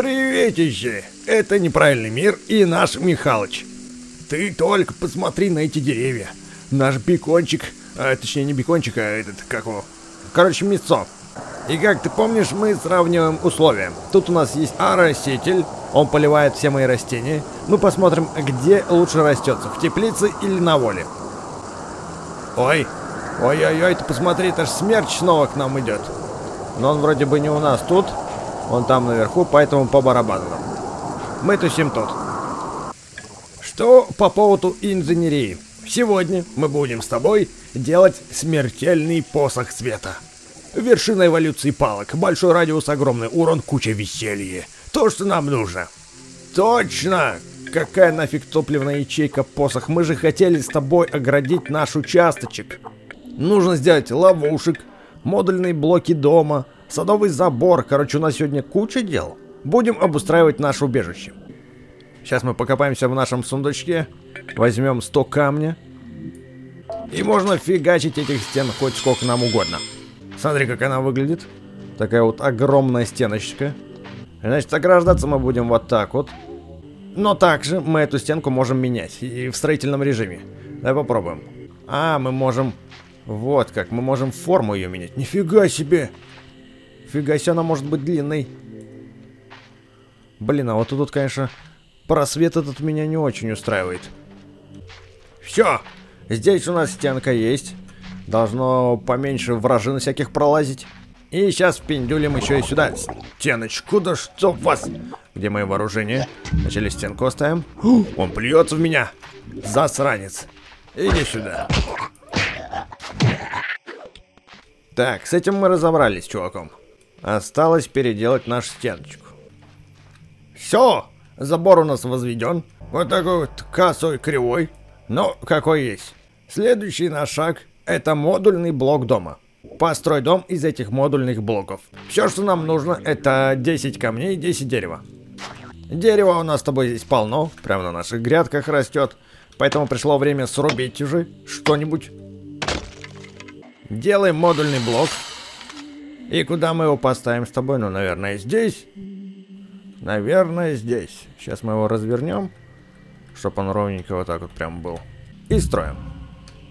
Приветище! Это неправильный мир и наш Михалыч. Ты только посмотри на эти деревья. Наш бекончик, точнее не бекончик, а этот, как его, короче, мясо. И как ты помнишь, мы сравниваем условия. Тут у нас есть ороситель, он поливает все мои растения. Мы посмотрим, где лучше растется, в теплице или на воле. Ой, ой-ой-ой, ты посмотри, это ж смерч снова к нам идет. Но он вроде бы не у нас тут, он там наверху, поэтому по барабану. Мы тусим тут. Что по поводу инженерии? Сегодня мы будем с тобой делать смертельный посох света. Вершина эволюции палок, большой радиус, огромный урон, куча веселья. То, что нам нужно. Точно! Какая нафиг топливная ячейка, посох? Мы же хотели с тобой оградить наш участочек. Нужно сделать ловушек, модульные блоки дома, садовый забор. Короче, у нас сегодня куча дел. Будем обустраивать наше убежище. Сейчас мы покопаемся в нашем сундучке. Возьмем 100 камня. И можно фигачить этих стен хоть сколько нам угодно. Смотри, как она выглядит. Такая вот огромная стеночка. Значит, ограждаться мы будем вот так вот. Но также мы эту стенку можем менять. И в строительном режиме. Давай попробуем. А, мы можем... Вот как. Мы можем форму ее менять. Нифига себе! Фига себе, она может быть длинной. Блин, а вот тут, конечно, просвет этот меня не очень устраивает. Все! Здесь у нас стенка есть. Должно поменьше вражин всяких пролазить. И сейчас пиндюлим еще и сюда. Стеночку, да чтоб вас! Где мое вооружение? Начали стенку оставим. Он плюется в меня. Засранец. Иди сюда. Так, с этим мы разобрались, чуваком. Осталось переделать нашу стеночку. Все! Забор у нас возведен. Вот такой вот косой, кривой. Но какой есть. Следующий наш шаг — это модульный блок дома. Построй дом из этих модульных блоков. Все, что нам нужно, это 10 камней и 10 дерева. Дерева у нас с тобой здесь полно. Прямо на наших грядках растет. Поэтому пришло время срубить уже что-нибудь. Делаем модульный блок. И куда мы его поставим с тобой? Ну, наверное, здесь. Наверное, здесь. Сейчас мы его развернем, чтобы он ровненько вот так вот прям был. И строим.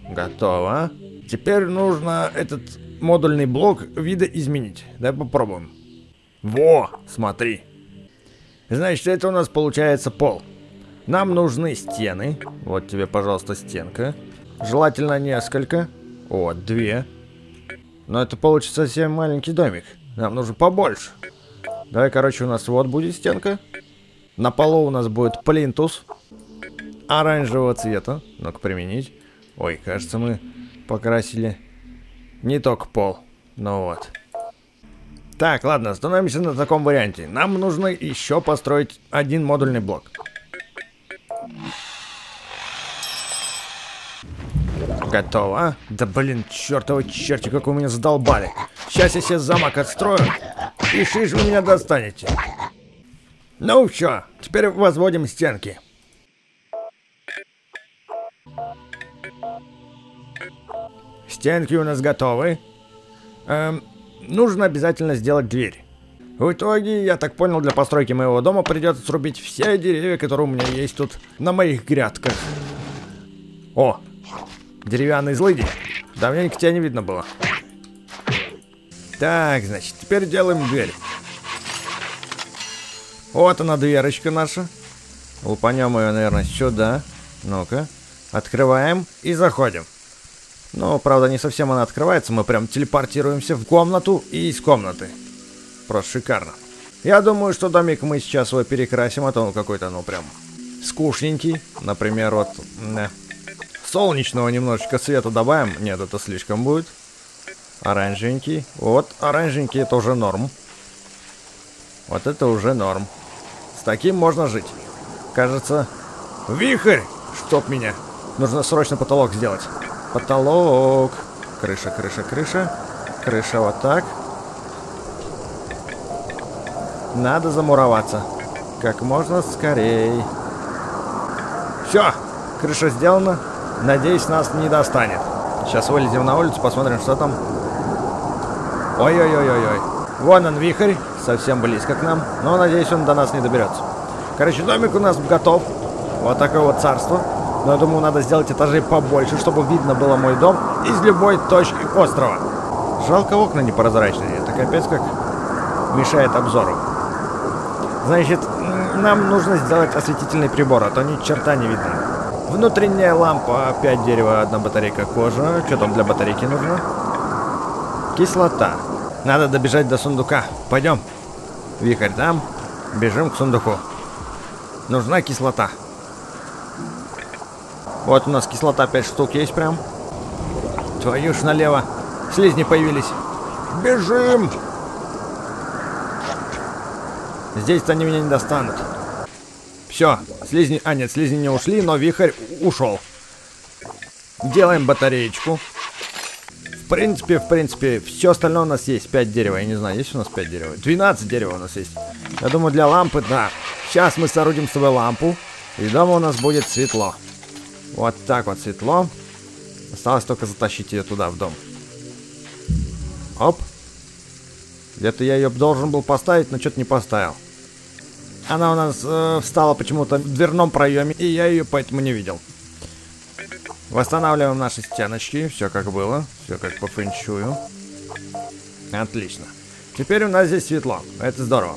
Готово. Теперь нужно этот модульный блок видоизменить. Давай попробуем. Во, смотри. Значит, это у нас получается пол. Нам нужны стены. Вот тебе, пожалуйста, стенка. Желательно несколько. О, 2. Но это получится совсем маленький домик. Нам нужно побольше. Давай, короче, у нас вот будет стенка. На полу у нас будет плинтус оранжевого цвета. Ну-ка, применить. Ой, кажется, мы покрасили не только пол, но вот. Так, ладно, остановимся на таком варианте. Нам нужно еще построить один модульный блок. Готово. Да блин, чертова черти, как вы меня задолбали. Сейчас я себе замок отстрою, и шиш вы меня достанете. Ну все, теперь возводим стенки. Стенки у нас готовы. Нужно обязательно сделать дверь. В итоге, я так понял, для постройки моего дома придется срубить все деревья, которые у меня есть тут на моих грядках. О, деревянный злыдень. Давненько тебя не видно было. Так, значит, теперь делаем дверь. Вот она, дверочка наша. Лупанем ее, наверное, сюда. Ну-ка. Открываем и заходим. Но, правда, не совсем она открывается. Мы прям телепортируемся в комнату и из комнаты. Просто шикарно. Я думаю, что домик мы сейчас его перекрасим. А то он какой-то, ну, прям скучненький. Например, вот... Солнечного немножечко света добавим. Нет, это слишком будет. Оранжевенький. Вот, оранжевенький — это уже норм. Вот это уже норм. С таким можно жить. Кажется... Вихрь! Чтоб меня! Нужно срочно потолок сделать. Потолок. Крыша, крыша, крыша. Крыша вот так. Надо замуроваться. Как можно скорее. Все, крыша сделана. Надеюсь, нас не достанет. Сейчас вылезем на улицу, посмотрим, что там. Ой-ой-ой-ой-ой. Вон он, вихрь. совсем близко к нам, но надеюсь, он до нас не доберется. Короче, домик у нас готов. Вот такое вот царство. Но я думаю, надо сделать этажей побольше, чтобы видно было мой дом из любой точки острова. Жалко, окна непрозрачные. Это капец как мешает обзору. Значит, нам нужно сделать осветительный прибор, а то ни черта не видно. Внутренняя лампа, 5 дерева, 1 батарейка кожи. Что там для батарейки нужно? Кислота. Надо добежать до сундука. Пойдем. Вихрь там. Бежим к сундуку. Нужна кислота. Вот у нас кислота 5 штук есть прям. Твою ж налево. Слизни появились. Бежим! Здесь-то они меня не достанут. Все, слизни... А нет, слизни не ушли, но вихрь ушел. Делаем батареечку. В принципе, все остальное у нас есть. 5 дерева, я не знаю, есть у нас 5 дерева? 12 дерева у нас есть. Я думаю, для лампы, да. Сейчас мы соорудим с тобой лампу, и дома у нас будет светло. Вот так вот светло. Осталось только затащить ее туда, в дом. Оп. Где-то я ее должен был поставить, но что-то не поставил. Она у нас встала почему-то в дверном проеме, и я ее поэтому не видел. Восстанавливаем наши стеночки. Все как было. Все как по фэншую. Отлично. Теперь у нас здесь светло. Это здорово.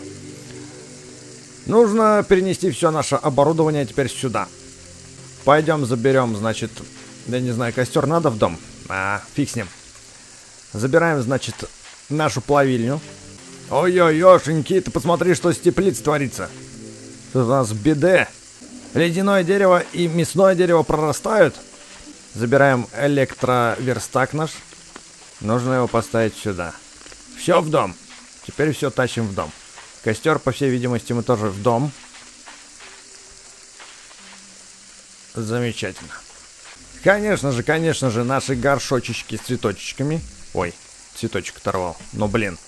Нужно перенести все наше оборудование теперь сюда. Пойдем заберем, значит... Я не знаю, костер надо в дом? А, фиг с ним. Забираем, значит, нашу плавильню. Ой-ой-ошеньки, ты посмотри, что с теплицей творится. Тут у нас беде. Ледяное дерево и мясное дерево прорастают. Забираем электроверстак наш. Нужно его поставить сюда. Все в дом. Теперь все тащим в дом. Костер, по всей видимости, мы тоже в дом. Замечательно. Конечно же, наши горшочечки с цветочками. Ой, цветочек оторвал. Ну, блин.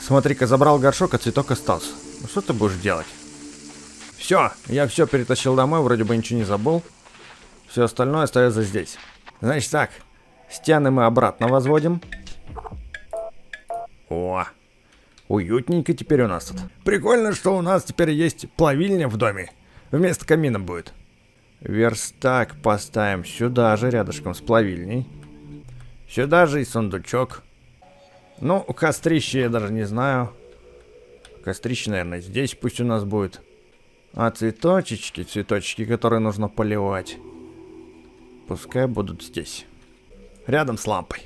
Смотри-ка, забрал горшок, а цветок остался. Ну, что ты будешь делать? Все, я все перетащил домой, вроде бы ничего не забыл. Все остальное остается здесь. Значит так, стены мы обратно возводим. О, уютненько теперь у нас тут. Прикольно, что у нас теперь есть плавильня в доме. Вместо камина будет. Верстак поставим сюда же, рядышком с плавильней. Сюда же и сундучок. Ну, кострище я даже не знаю. Кострище, наверное, здесь пусть у нас будет. А цветочечки, цветочки, которые нужно поливать, пускай будут здесь. Рядом с лампой.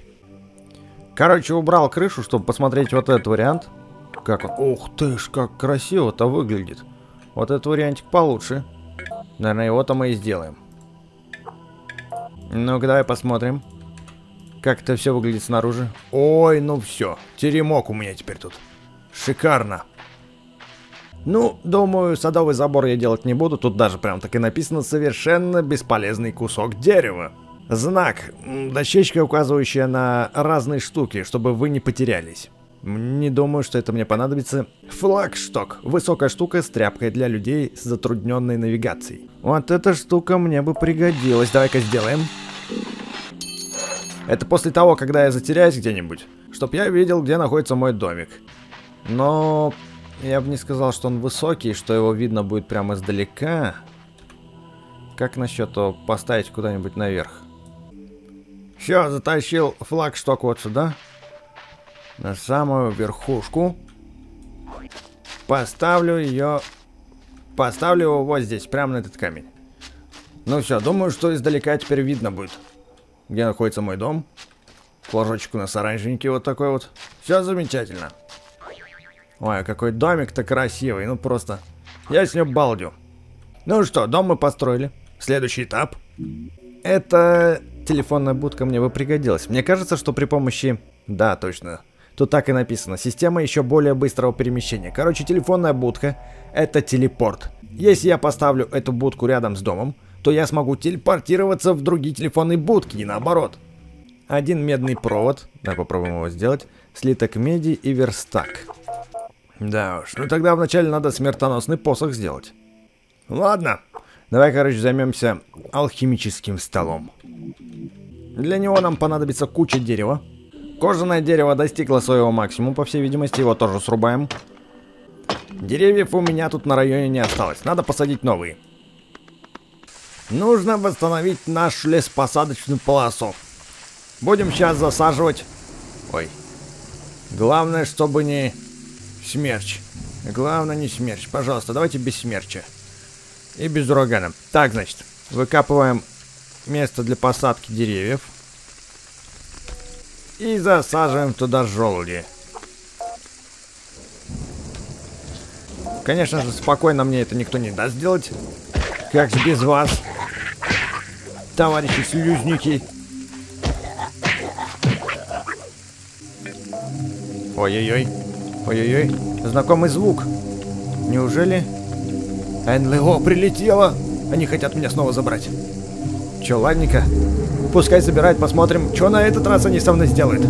Короче, убрал крышу, чтобы посмотреть вот этот вариант. Как он? Ух ты ж, как красиво-то выглядит. Вот этот вариантик получше. Наверное, его-то мы и сделаем. Ну-ка, давай посмотрим, как это все выглядит снаружи. Ой, ну все. Теремок у меня теперь тут. Шикарно. Ну, думаю, садовый забор я делать не буду. Тут даже прям так и написано: совершенно бесполезный кусок дерева. Знак. Дощечка, указывающая на разные штуки, чтобы вы не потерялись. Не думаю, что это мне понадобится. Флагшток. Высокая штука с тряпкой для людей с затрудненной навигацией. Вот эта штука мне бы пригодилась. Давай-ка сделаем. Это после того, когда я затеряюсь где-нибудь. Чтоб я видел, где находится мой домик. Но я бы не сказал, что он высокий, что его видно будет прямо издалека. Как насчет его поставить куда-нибудь наверх? Все, затащил флагшток вот сюда. На самую верхушку. Поставлю его вот здесь, прямо на этот камень. Ну все, думаю, что издалека теперь видно будет, где находится мой дом. Флажочек у нас оранжевенький вот такой вот. Все замечательно. Ой, какой домик-то красивый. Ну просто, я с ним балдю. Ну что, дом мы построили. Следующий этап. Это телефонная будка мне бы пригодилась. Мне кажется, что при помощи... Да, точно. Тут так и написано. Система еще более быстрого перемещения. Короче, телефонная будка — это телепорт. Если я поставлю эту будку рядом с домом, то я смогу телепортироваться в другие телефонные будки, и наоборот. Один медный провод. Да, попробуем его сделать. Слиток меди и верстак. Да уж. Ну тогда вначале надо смертоносный посох сделать. Ладно. Давай, короче, займемся алхимическим столом. Для него нам понадобится куча дерева. Кожаное дерево достигло своего максимума, по всей видимости, его тоже срубаем. Деревьев у меня тут на районе не осталось, надо посадить новые. Нужно восстановить нашу лесопосадочную полосу. Будем сейчас засаживать. Ой. Главное, чтобы не смерч. Главное, не смерч. Пожалуйста, давайте без смерча. И без урагана. Так, значит, выкапываем место для посадки деревьев. И засаживаем туда желуди. Конечно же, спокойно мне это никто не даст сделать. Как же без вас, товарищи слюзники. Ой-ой-ой. Ой-ой-ой. Знакомый звук. Неужели? НЛО прилетело. Они хотят меня снова забрать. Че, ладненько. Пускай забирают, посмотрим, что на этот раз они со мной сделают.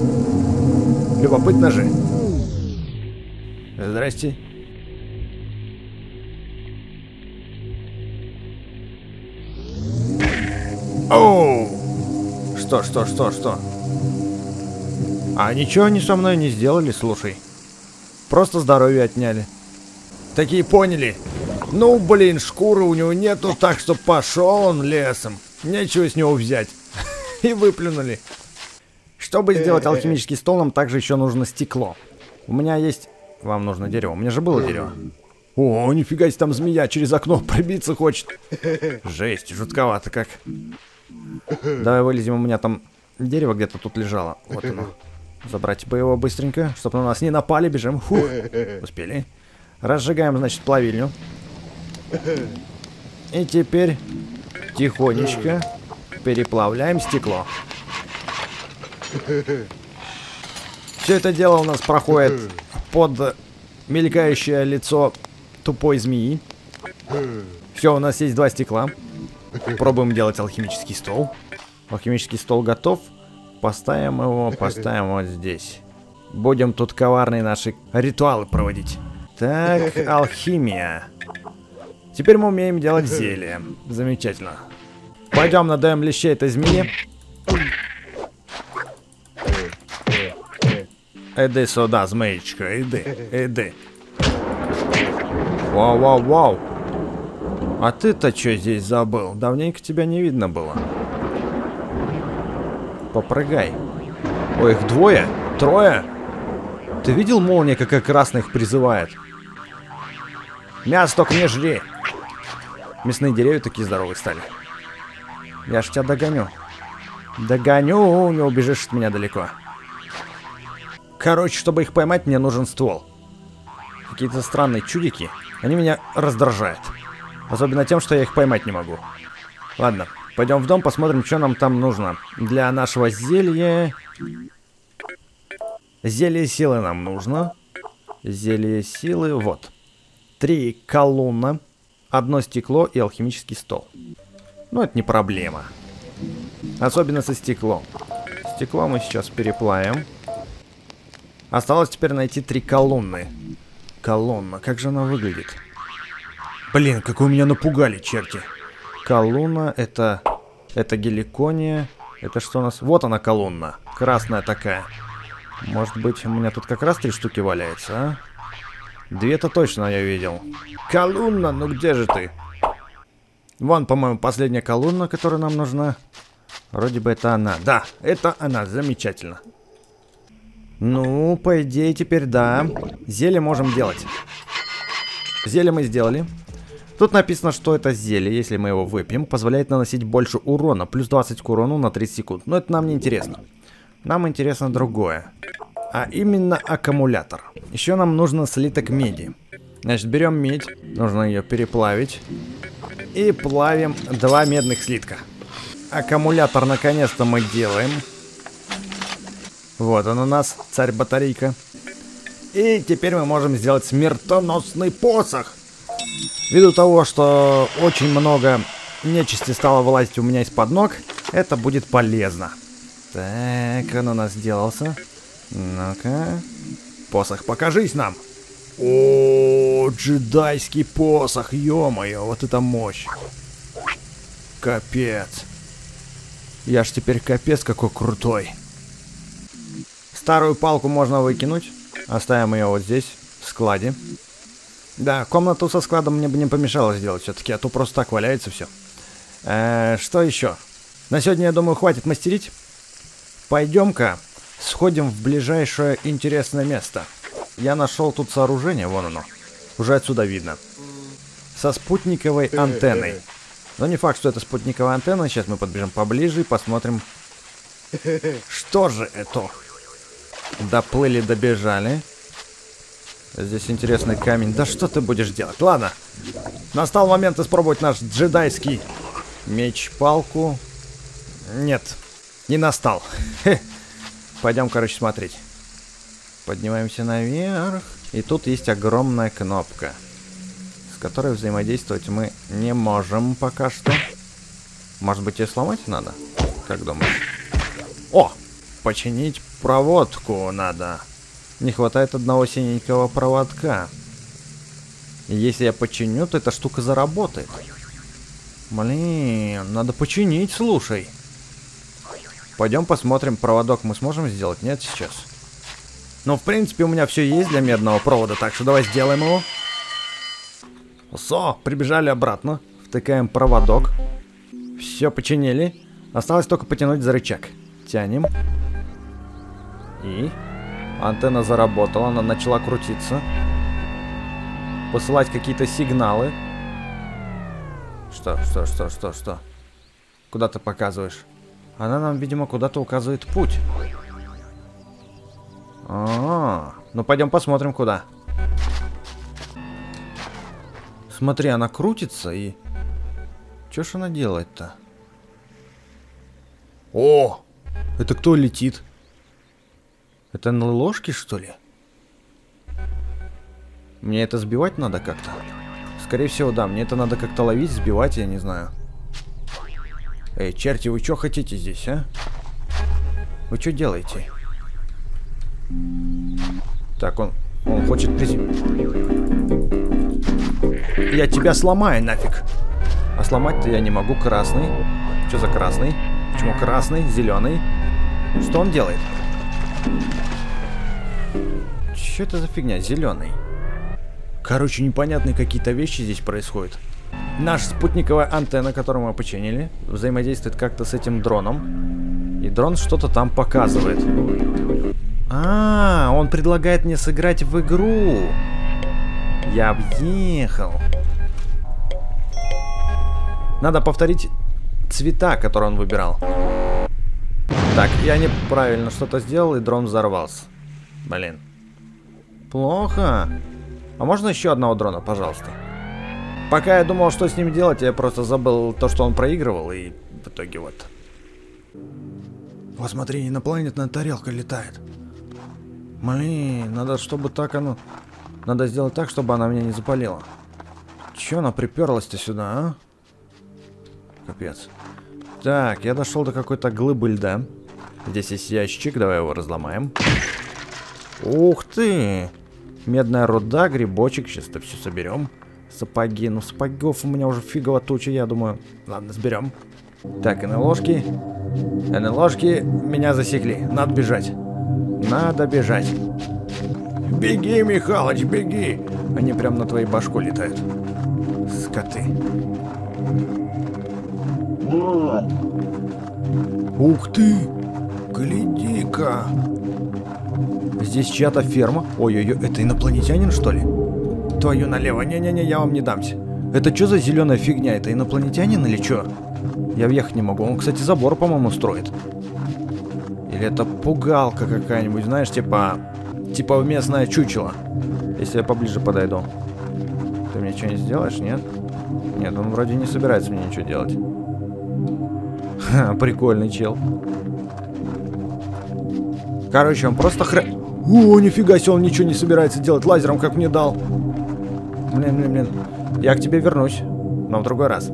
Любопытно же. Здрасте. Оу! Что? А ничего они со мной не сделали, слушай. Просто здоровье отняли. Такие поняли. Ну, блин, шкуры у него нету, так что пошел он лесом. Нечего с него взять. И выплюнули. Чтобы сделать алхимический стол, нам также еще нужно стекло. У меня есть... Вам нужно дерево. У меня же было дерево. О, нифига себе, там змея через окно пробиться хочет. Жесть, жутковато как. Давай вылезем, у меня там дерево где-то тут лежало. Вот оно. Забрать бы его быстренько, чтобы на нас не напали, бежим. Фух, успели. Разжигаем, значит, плавильню. И теперь тихонечко переплавляем стекло. Все это дело у нас проходит под мелькающее лицо тупой змеи. Все, у нас есть два стекла. Пробуем делать алхимический стол. Алхимический стол готов. Поставим его, поставим вот здесь. Будем тут коварные наши ритуалы проводить. Так, алхимия. Теперь мы умеем делать зелье. Замечательно. Пойдем надаем лещей этой змеи. Иди сюда, змеечка, иди. Вау. А ты-то что здесь забыл? Давненько тебя не видно было. Попрыгай. Ой, их двое? Трое? Ты видел, молния какая красная их призывает? Мясо только не жри. Мясные деревья такие здоровые стали. Я ж тебя догоню. Догоню, не убежишь от меня далеко. Короче, чтобы их поймать, мне нужен ствол. Какие-то странные чудики. Они меня раздражают. Особенно тем, что я их поймать не могу. Ладно, пойдем в дом, посмотрим, что нам там нужно. Для нашего зелья... Зелье силы нам нужно. Зелье силы, вот. 3 колонны, 1 стекло и алхимический стол. Ну, это не проблема. Особенно со стеклом. Стекло мы сейчас переплавим. Осталось теперь найти 3 колонны. Колонна, как же она выглядит? Блин, как вы меня напугали, черти. Колонна, это геликония. Это что у нас? Вот она колонна. Красная такая. Может быть, у меня тут как раз 3 штуки валяется, а? 2-то точно я видел. Колонна, ну где же ты? Вон, по-моему, последняя колонна, которая нам нужна. Вроде бы это она. Да, это она, замечательно. Ну, по идее, теперь да. Зелье можем делать. Зелье мы сделали. Тут написано, что это зелье, если мы его выпьем, позволяет наносить больше урона. Плюс 20 к урону на 30 секунд. Но это нам не интересно. Нам интересно другое. А именно аккумулятор. Еще нам нужно слиток меди. Значит, берем медь. Нужно ее переплавить. И плавим 2 медных слитка. Аккумулятор наконец-то мы делаем. Вот он у нас, царь-батарейка. И теперь мы можем сделать смертоносный посох. Ввиду того, что очень много нечисти стало вылазить у меня из-под ног, это будет полезно. Так, он у нас сделался. Ну-ка. Посох, покажись нам. О, джедайский посох, ё-моё, вот это мощь. Капец. Я ж теперь капец какой крутой. Старую палку можно выкинуть. Оставим ее вот здесь, в складе. Да, комнату со складом мне бы не помешало сделать все-таки, а то просто так валяется все. Что еще? На сегодня, я думаю, хватит мастерить. Пойдем-ка сходим в ближайшее интересное место. Я нашел тут сооружение, вон оно. Уже отсюда видно. Со спутниковой антенной. Но не факт, что это спутниковая антенна. Сейчас мы подбежим поближе и посмотрим. Что же это? Доплыли, добежали. Здесь интересный камень. Да что ты будешь делать? Ладно. Настал момент испробовать наш джедайский меч-палку. Нет, не настал. Пойдем, короче, смотреть. Поднимаемся наверх. И тут есть огромная кнопка, с которой взаимодействовать мы не можем пока что. Может быть, ее сломать надо? Как думаешь? О! Починить проводку надо. Не хватает одного синенького проводка. И если я починю, то эта штука заработает. Блин, надо починить, слушай. Пойдем посмотрим, проводок мы сможем сделать? Нет, сейчас. Ну, в принципе, у меня все есть для медного провода, так что давай сделаем его. Со, прибежали обратно. Втыкаем проводок. Все починили. Осталось только потянуть за рычаг. Тянем. И антенна заработала, она начала крутиться. Посылать какие-то сигналы. Что? Куда ты показываешь? Она нам, видимо, куда-то указывает путь. Ну пойдем посмотрим, куда. Смотри, она крутится и... Чё ж она делает-то? О! Это кто летит? Это на ложке, что ли? Мне это сбивать надо как-то? Скорее всего, да. Мне это надо как-то ловить, сбивать, я не знаю. Эй, черти, вы что хотите здесь, а? Вы что делаете? Так, он хочет приземлиться. Я тебя сломаю нафиг. А сломать-то я не могу. Красный. Что за красный? Почему красный? Зеленый. Что он делает? Что это за фигня? Зеленый. Короче, непонятные какие-то вещи здесь происходят. Наша спутниковая антенна, которую мы починили, взаимодействует как-то с этим дроном. И дрон что-то там показывает. А, он предлагает мне сыграть в игру. Я объехал. Надо повторить цвета, которые он выбирал. Так, я неправильно что-то сделал, и дрон взорвался. Блин. Плохо. А можно еще одного дрона, пожалуйста? Пока я думал, что с ним делать, я просто забыл то, что он проигрывал, и в итоге вот. Вот смотри, инопланетная тарелка летает. Блин, надо, чтобы так оно... Надо сделать так, чтобы она меня не запалила. Че она приперлась-то сюда, а? Капец. Так, я дошел до какой-то глыбы льда. Здесь есть ящик, давай его разломаем. Ух ты! Медная руда, грибочек, сейчас это все соберем. Сапоги, ну сапогов у меня уже фигово туча, я думаю. Ладно, сберем. Так, НЛОшки. НЛОшки меня засекли, надо бежать. Надо бежать. Беги, Михалыч, беги! Они прям на твоей башку летают. Скоты. Ух ты! Гляди-ка! Здесь чья-то ферма. Ой-ой-ой, это инопланетянин, что ли? Твою налево. Не-не-не, я вам не дамся. Это что за зеленая фигня? Это инопланетянин или что? Я въехать не могу. Он, кстати, забор, по-моему, строит. Или это пугалка какая-нибудь, знаешь, типа местное чучело. Если я поближе подойду. Ты мне что-нибудь сделаешь, нет? Нет, он вроде не собирается мне ничего делать. Ха, прикольный чел. Короче, он просто О, нифига себе, он ничего не собирается делать лазером, как мне дал. Блин. Я к тебе вернусь, но в другой раз.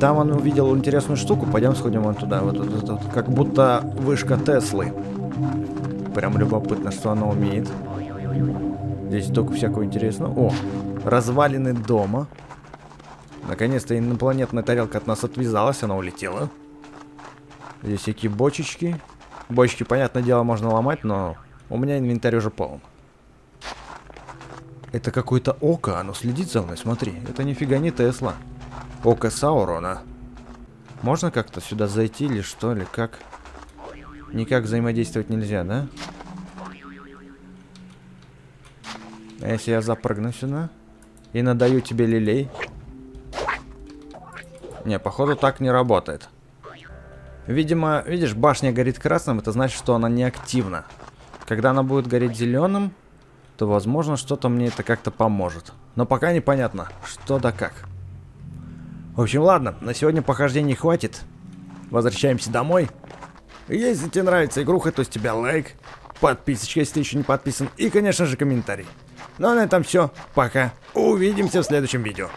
Там он увидел интересную штуку, пойдем сходим вон туда. Вот. Как будто вышка Теслы. Прям любопытно, что она умеет. Здесь только всякого интересного. О, развалины дома. Наконец-то инопланетная тарелка от нас отвязалась, она улетела. Здесь всякие бочечки. Бочки, понятное дело, можно ломать, но У меня инвентарь уже полон. Это какое-то око, оно следит за мной, смотри. Это нифига не Тесла. Око Саурона. Можно как-то сюда зайти или что, или как? Никак взаимодействовать нельзя, да? А если я запрыгну сюда и надаю тебе лилей? Не, походу так не работает. Видимо, видишь, башня горит красным, это значит, что она не активна. Когда она будет гореть зеленым, то, возможно, что-то мне это как-то поможет. Но пока непонятно, что да как. В общем, ладно, на сегодня похождений хватит. Возвращаемся домой. Если тебе нравится игруха, то с тебя лайк, подписочка, если ты еще не подписан, и, конечно же, комментарий. Ну а на этом все. Пока. Увидимся в следующем видео.